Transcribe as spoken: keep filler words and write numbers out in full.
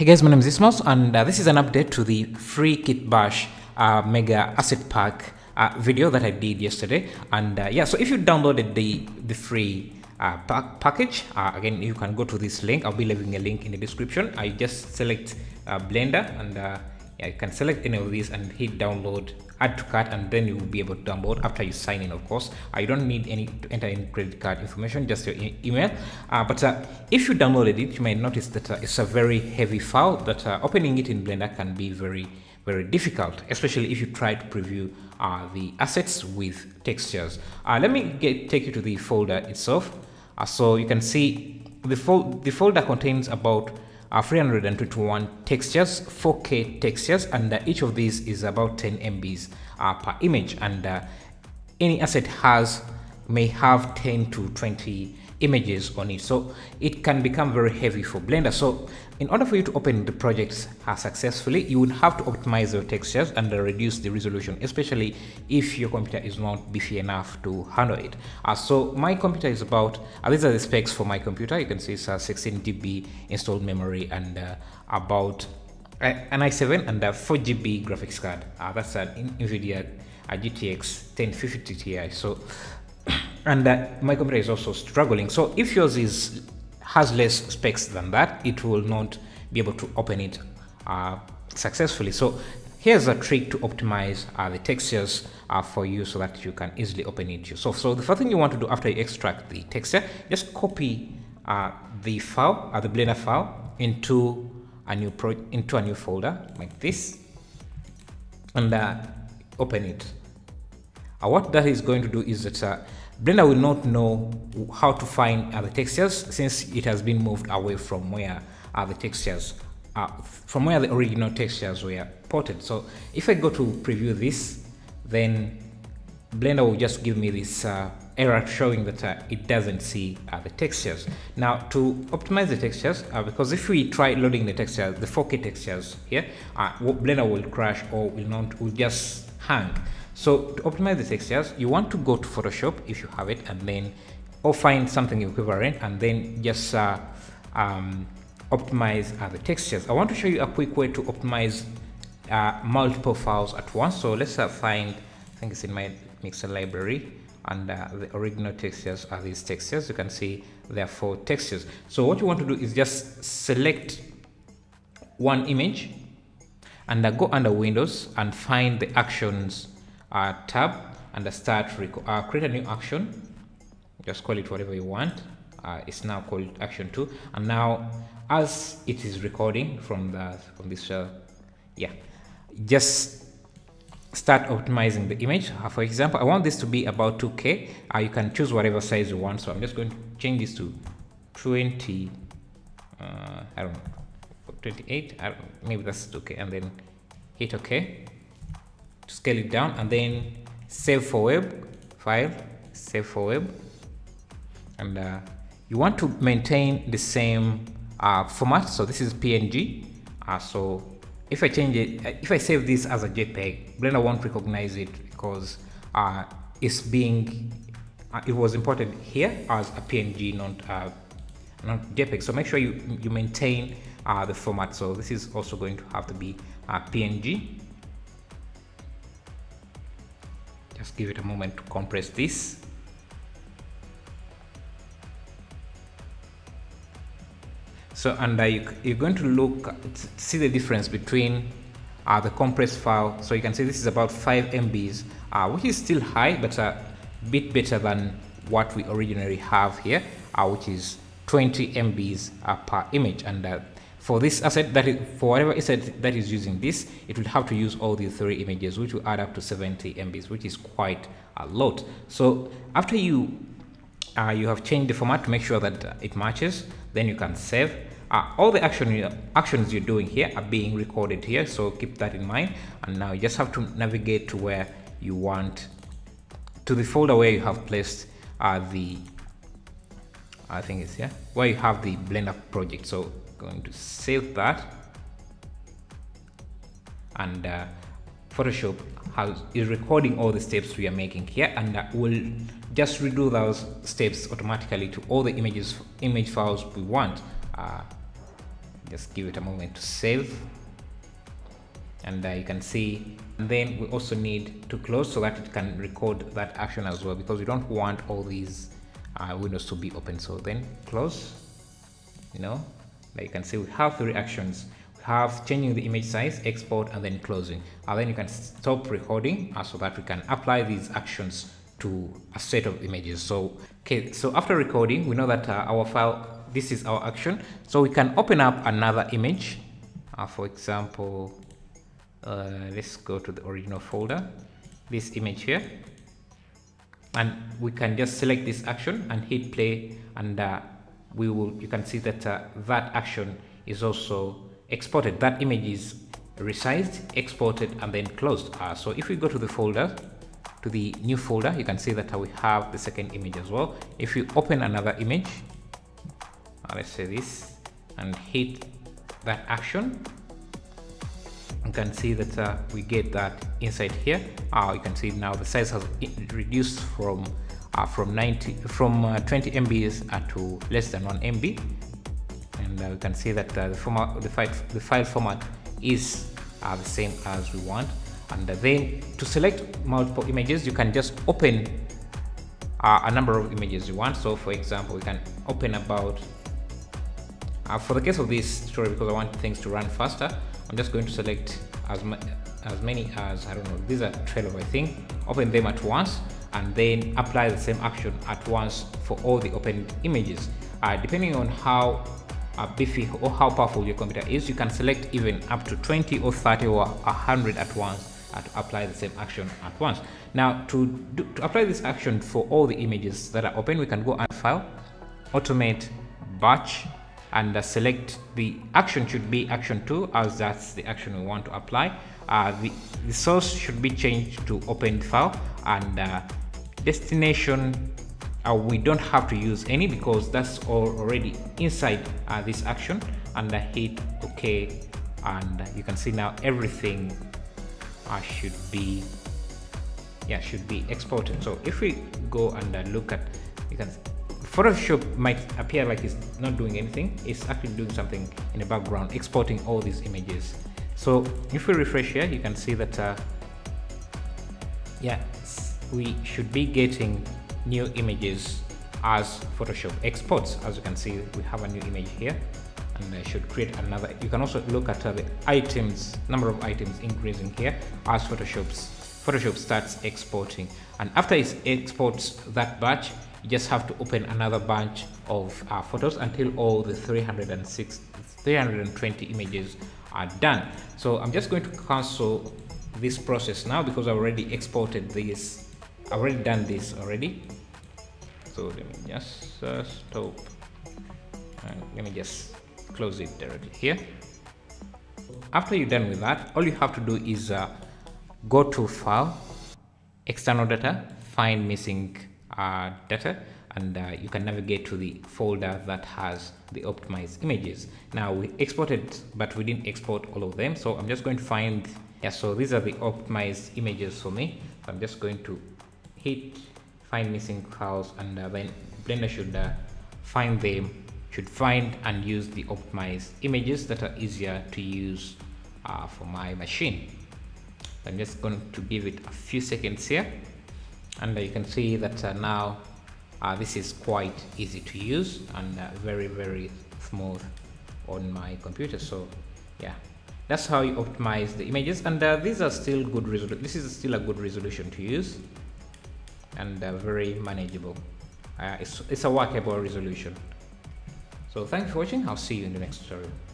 Hey guys, my name is Esmos, and uh, this is an update to the free Kitbash uh, mega asset pack uh, video that I did yesterday. And uh, yeah, so if you downloaded the the free uh, pack package, uh, again you can go to this link. I'll be leaving a link in the description. I just select uh, Blender, and uh, yeah, you can select any of these and hit download, add to cart, and then you will be able to download after you sign in. Of course, I don't need any to enter any credit card information, just your e email. Uh, but uh, if you downloaded it, you might notice that uh, it's a very heavy file, that uh, opening it in Blender can be very, very difficult, especially if you try to preview uh, the assets with textures. Uh, let me get, take you to the folder itself. Uh, so you can see the, fol the folder contains about Uh, three hundred twenty-one textures, four K textures, and uh, each of these is about ten M Bs uh, per image, and uh, any asset has may have ten to twenty images on it, so it can become very heavy for Blender. So in order for you to open the projects uh, successfully, you would have to optimize your textures and uh, reduce the resolution, especially if your computer is not beefy enough to handle it. Uh, so my computer is about, uh, these are the specs for my computer. You can see it's uh, sixteen G B installed memory, and uh, about uh, an i seven and a four G B graphics card. Uh, that's an NVIDIA uh, G T X ten fifty T I. So and uh, my computer is also struggling. So if yours is has less specs than that, it will not be able to open it uh, successfully. So here's a trick to optimize uh, the textures uh, for you, so that you can easily open it yourself. So, so the first thing you want to do after you extract the texture, just copy uh, the file, uh, the Blender file, into a new pro into a new folder like this, and uh, open it. Uh, what that is going to do is that uh, Blender will not know how to find uh, the textures, since it has been moved away from where uh, the textures uh, from where the original textures were ported. So if I go to preview this, then Blender will just give me this uh, error showing that uh, it doesn't see uh, the textures. Now, to optimize the textures, uh, because if we try loading the textures, the four K textures here, uh, Blender will crash or will not will just hang. So to optimize the textures, you want to go to Photoshop if you have it, and then or find something equivalent, and then just uh, um, optimize uh, the textures. I want to show you a quick way to optimize uh, multiple files at once. So let's uh, find, I think it's in my mixer library, and uh, the original textures are these textures. You can see there are four textures. So what you want to do is just select one image, and uh, go under Windows and find the actions Uh, tab, and uh, start uh, create a new action. Just call it whatever you want. Uh, it's now called action two, and now as it is recording from the from this uh, yeah, just start optimizing the image. Uh, for example, I want this to be about two K. Uh, you can choose whatever size you want, so I'm just going to change this to twenty, uh, I don't know, twenty-eight, I don't know, maybe that's two K, and then hit OK. Scale it down, and then save for web file, save for web, and uh, you want to maintain the same uh, format. So this is P N G. Uh, so if I change it, if I save this as a JPEG, Blender won't recognize it, because uh, it's being uh, it was imported here as a P N G, not uh, not JPEG. So make sure you you maintain uh, the format. So this is also going to have to be uh, P N G. Just give it a moment to compress this. So, and uh, you, you're going to look, see the difference between uh, the compressed file. So you can see this is about five M Bs, uh, which is still high, but a bit better than what we originally have here, uh, which is twenty M Bs uh, per image. And uh, for this asset, that is, for whatever asset that is using this, it will have to use all the three images, which will add up to seventy M Bs, which is quite a lot. So after you uh, you have changed the format to make sure that it matches, then you can save. Uh, all the action you, actions you're doing here are being recorded here, so keep that in mind. And now you just have to navigate to where you want, to the folder where you have placed uh, the, I think it's here, where you have the Blender project. So going to save that, and uh, Photoshop has is recording all the steps we are making here, and uh, we'll just redo those steps automatically to all the images image files we want. Uh, Just give it a moment to save, and uh, you can see. And then we also need to close so that it can record that action as well, because we don't want all these uh, windows to be open. So then close. You know, like you can see, we have three actions. We have changing the image size, export, and then closing. And then you can stop recording uh, so that we can apply these actions to a set of images. So okay, so after recording, we know that uh, our file, this is our action, so we can open up another image. Uh, for example, uh, let's go to the original folder, this image here, and we can just select this action and hit play, and uh, we will, you can see that uh, that action is also exported. That image is resized, exported, and then closed. Uh, so if we go to the folder, to the new folder, you can see that we have the second image as well. If you open another image, uh, let's say this, and hit that action, you can see that uh, we get that inside here. Uh, you can see now the size has reduced from uh, from ninety from uh, twenty M Bs uh, to less than one M B, and uh, you can see that uh, the format, the file, the file format is uh, the same as we want. And then to select multiple images, you can just open uh, a number of images you want. So for example, we can open about, uh, for the case of this tutorial, because I want things to run faster, I'm just going to select as, ma as many as, I don't know, these are twelve, I think, open them at once, and then apply the same action at once for all the opened images. Uh, depending on how Uh, beefy or how powerful your computer is, you can select even up to twenty or thirty or one hundred at once and apply the same action at once. Now to, do, to apply this action for all the images that are open, we can go and file, automate, batch, and uh, select the action should be action two, as that's the action we want to apply. Uh, the, the source should be changed to opened file, and uh, destination, Uh, we don't have to use any because that's all already inside uh, this action, and I hit OK, and you can see now everything uh, should be yeah should be exported. So if we go and uh, look at, you can see Photoshop might appear like it's not doing anything. It's actually doing something in the background, exporting all these images. So if we refresh here, you can see that uh, yeah we should be getting new images as Photoshop exports. As you can see, we have a new image here, and I should create another. You can also look at uh, the items, number of items increasing here as Photoshop's Photoshop starts exporting. And after it exports that batch, you just have to open another bunch of uh, photos until all the three hundred six, three hundred twenty images are done. So I'm just going to cancel this process now because I already exported this. I've already done this already, so let me just uh, stop, and let me just close it directly here. After you're done with that, all you have to do is uh, go to File, External Data, find Missing uh, Data, and uh, you can navigate to the folder that has the optimized images. Now we exported, but we didn't export all of them, so I'm just going to find. Yeah, so these are the optimized images for me. So I'm just going to hit find missing files, and uh, then Blender should uh, find them, should find and use the optimized images that are easier to use uh, for my machine. I'm just going to give it a few seconds here, and uh, you can see that uh, now uh, this is quite easy to use and uh, very very smooth on my computer. So yeah, that's how you optimize the images, and uh, these are still good resolution. This is still a good resolution to use, and uh, very manageable. Uh, it's, it's a workable resolution. So thanks for watching. I'll see you in the next tutorial.